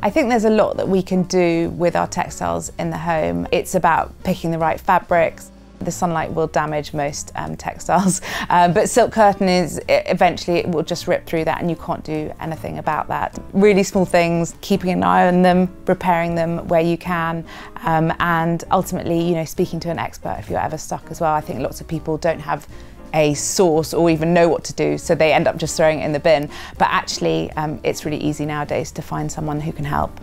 I think there's a lot that we can do with our textiles in the home. It's about picking the right fabrics. The sunlight will damage most textiles, but silk curtain is eventually it will just rip through that and you can't do anything about that. Really small things, keeping an eye on them, repairing them where you can, and ultimately, you know, speaking to an expert if you're ever stuck as well. I think lots of people don't have a source or even know what to do, so they end up just throwing it in the bin, but actually it's really easy nowadays to find someone who can help.